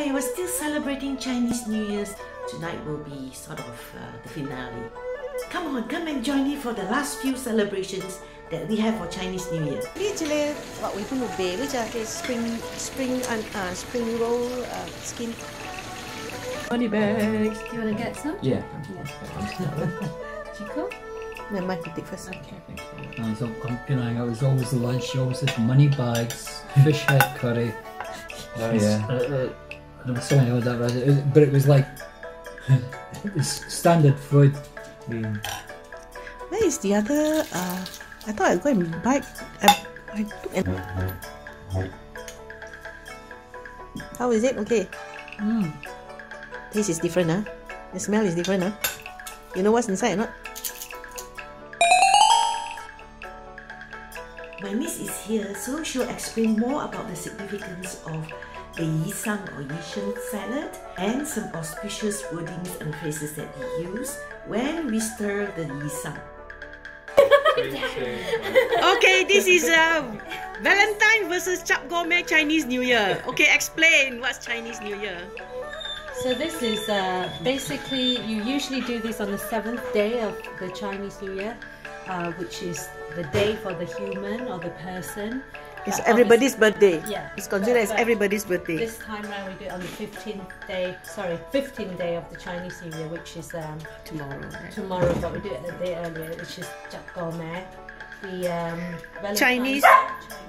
Hi, we're still celebrating Chinese New Year's. Tonight will be sort of the finale. Come on, come and join me for the last few celebrations that we have for Chinese New Year. Actually, what we do is spring roll skin. Money bags. Do you want to get some? Yeah. Chico? No, Mike will take first. Okay, thank you. So, I was always the lunch. She always said money bags, fish head curry. Oh yeah. I don't know so many of that was, but it was like standard food. Mm. Where is the other? I thought I'd go and buy. I took an... How is it? Okay. Mm. This is different, huh? The smell is different, huh? You know what's inside or not? My niece is here, so she'll explain more about the significance of the Yee Sang or Yishin salad and some auspicious wordings and phrases that we use when we stir the Yee Sang. Okay, this is Valentine versus Chap Goh Meh Chinese New Year. Okay, explain what's Chinese New Year. So this is basically, you usually do this on the 7th day of the Chinese New Year, which is the day for the human or the person. It's everybody's birthday. Yeah. It's considered as everybody's birthday. This time around we do it on the 15th day of the Chinese New Year, which is tomorrow. Right? Tomorrow, but we do it a day earlier, which is Chap Goh Meh. The Chinese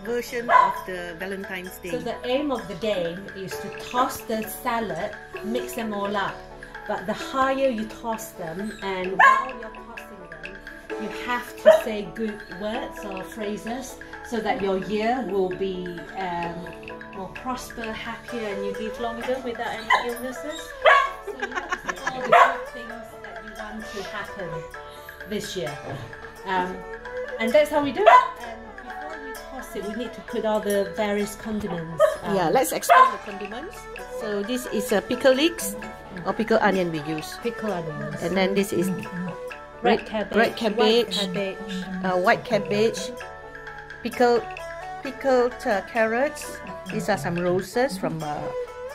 version of the Valentine's Day. So the aim of the game is to toss the salad, mix them all up. But the higher you toss them, and while you're tossing them, you have to say good words or phrases so that your year will be more prosper, happier, and you live longer without any illnesses. So you have to say all the good things that you want to happen this year. And that's how we do it. And before we toss it, we need to put all the various condiments. Yeah, let's explain the condiments. So this is a pickled leeks or pickled onion we use. Pickled onions. And then this is red cabbage, white cabbage, pickled carrots. These are some roses from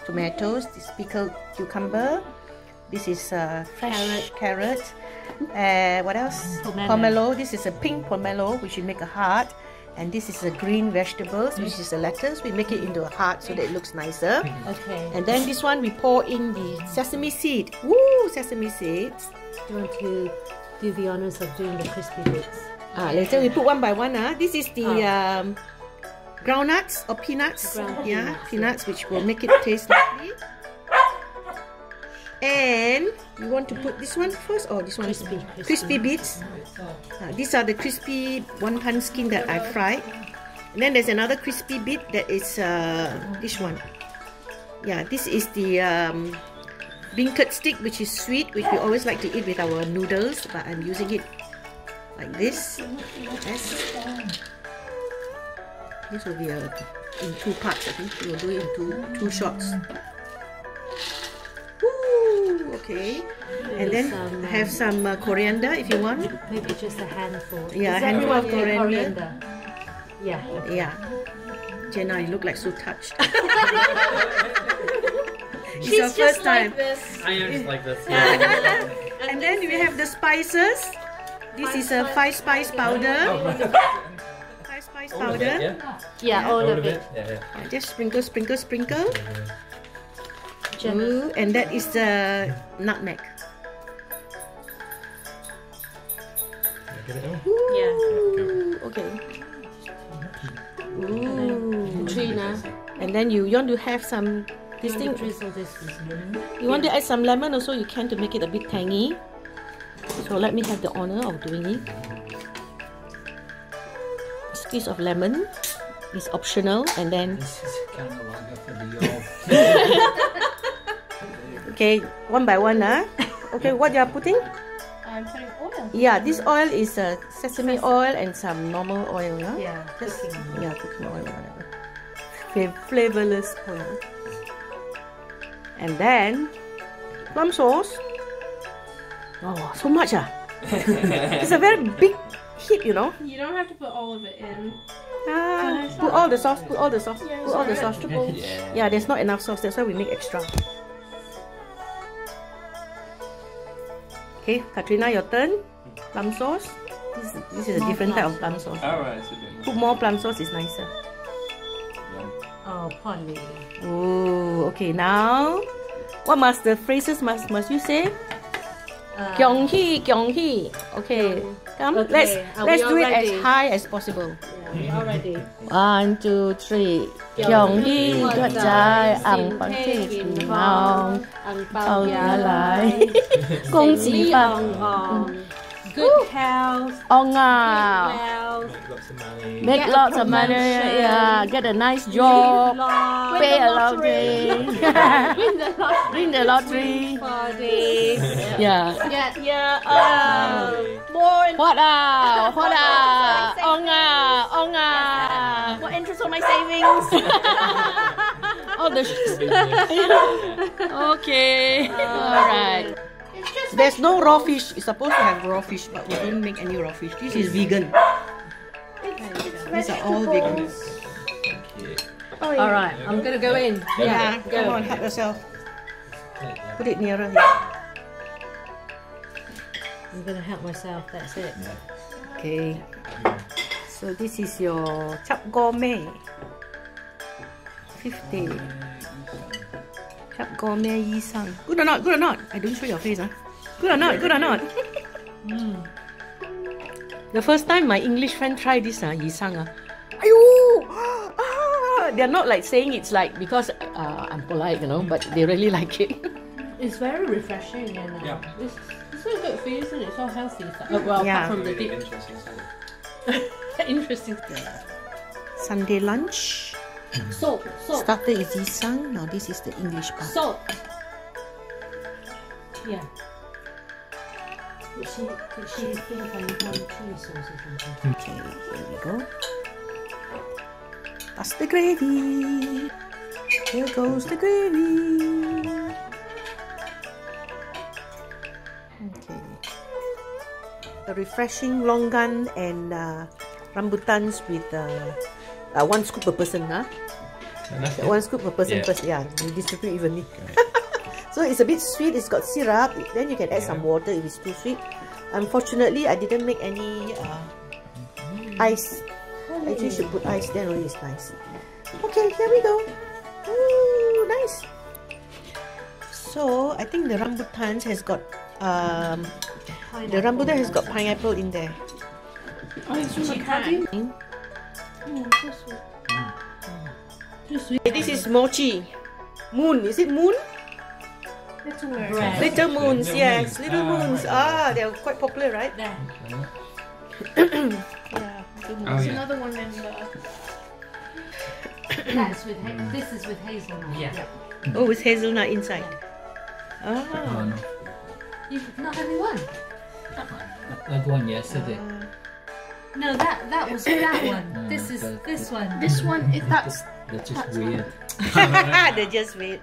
tomatoes. This pickled cucumber. This is fresh carrot. What else? Pomelo. This is a pink pomelo, which we make a heart. And this is a green vegetables, which is a lettuce. We make it into a heart so that it looks nicer. Okay. And then this one, we pour in the sesame seed. Woo! Sesame seeds. Do you want to do the honors of doing the crispy bits? Later we put one by one. This is the ground nuts or peanuts. Peanuts, which will make it taste lovely. And you want to put this one first or this one? Crispy bits. These are the crispy wonton skin that I fried. And then there's another crispy bit that is this one. Yeah, this is the beancurd stick, which is sweet, which we always like to eat with our noodles, but I'm using it like this. Yes. This will be in two parts. I think we will do it in two shots. Okay, and then have some coriander if you want. Maybe just a handful. Yeah, a handful of coriander. Yeah. Okay. Yeah. Jenna, you look like so touched. It's she's your first time. Like this. I am just like this. Yeah. And then we have the spices. This is a 5-spice powder. Oh. 5-spice powder. Yeah, all of it. Yeah. Just sprinkle. Ooh, and that is the nutmeg. Yeah. Okay. Ooh. Trina. And then you want to have some. This thing. You want to add some lemon also. You can to make it a bit tangy. So let me have the honor of doing it. A squeeze of lemon is optional, and then. This is kind of longer for the yolk. Okay, one by one, Okay, what you are putting? I'm putting oil. Yeah, this oil is sesame oil and some normal oil, Yeah, cooking oil, whatever. Flavorless oil. And then plum sauce. Oh, so much, It's a very big heap, you know. You don't have to put all of it in. Ah, put all the sauce, put all the sauce, put all the sauce. Yeah, there's not enough sauce, that's why we make extra. Okay, Katrina, your turn. Plum sauce. This is a different type of plum sauce. Alright, so put more plum sauce, is nicer. Yeah. Oh, pardon. Oh, okay. Now, what must the phrases must you say? Kyong hee, kyong hee. Okay, come. Okay. Let's do it as high as possible. Yeah, already. 1, 2, 3. Kyong hee, tuat jai, ang pang te kim hong, ang pao ya lai, gong ji bang hong. Good health. Oh, wow. Make lots of money. Yeah, get a nice job. Pay a lottery. Win the lottery. Yeah. Yeah. More. What up? What up? Oh, wow. More interest on my savings. Oh, the. Okay. All right. There's no raw fish. It's supposed to have raw fish, but we don't make any raw fish. This is vegan. These are all vegans. Okay. Oh, yeah. All right, I'm gonna go in. Yeah, go. Come on, help yourself. Put it nearer here. I'm gonna help myself. That's it. Okay. So this is your Chap Goh Meh 50. Chap Goh Meh Yee Sang. Good or not? Good or not? I don't show your face, huh? Good or not? Good or not? The first time my English friend tried this, Yee Sang, they're not like saying it's like because I'm polite, you know, but they really like it. It's very refreshing, and it's so good for you, isn't it? It's so healthy. So, well, apart from the deep. Interesting. Sunday lunch. So starter is Yee Sang. Now this is the English part. So, yeah. Okay, here we go. That's the gravy. Here goes the gravy. Okay. The refreshing longan and rambutans with one scoop per person, huh? One scoop per person first, we distribute evenly. So it's a bit sweet, it's got syrup, then you can add some water if it's too sweet. Unfortunately, I didn't make any ice. Actually, you should put ice, then only it's nice. Okay, here we go. Ooh, nice. So, I think the rambutans has got, the rambutan has got pineapple in there. Oh, it's from so sweet. So sweet. This is mochi. Moon. Is it moon? Little moons. Right. Little moons, yes. Little moons. Ah, they're quite popular, right? Yeah. Little moons. There's another one in the... That's with this is with hazelnut. Yeah. Oh, with hazelnut inside. Oh. Oh no. You've not had any one? That one yesterday. No, that was that one. No, this is this one. This one, it that's. That's just weird. They're just weird.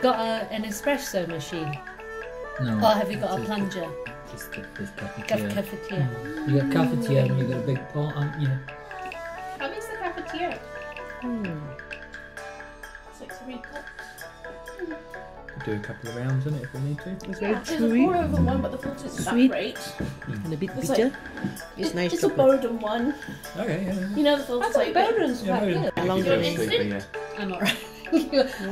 Got an espresso machine. No. Or have you got a plunger? Just this cafetiere. You got cafetiere and you got a big pot. How big's the cafetiere? It's like 3 cups. Do a couple of rounds in it if we need to. It's very chewy. There's a 4/1, but the filter's sweet. Great. And a bit bitter. It's nice. It's a Bowden one. Okay, you know the filter's like Bowden's quite good. Long instant. I'm alright.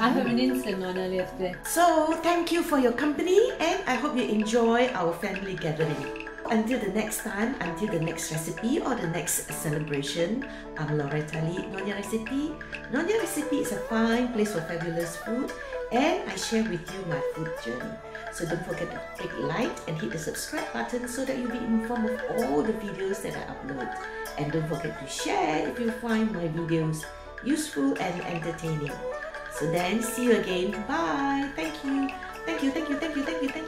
I have an instant one earlier today. So thank you for your company, and I hope you enjoy our family gathering. Until the next time, until the next recipe or the next celebration, I'm Loretta Lee, Nonya Recipe. Nonya Recipe is a fine place for fabulous food, and I share with you my food journey. So don't forget to click like and hit the subscribe button so that you'll be informed of all the videos that I upload. And don't forget to share if you find my videos useful and entertaining. So then, see you again. Bye. Thank you. Thank you. Thank you. Thank you. Thank you. Thank you.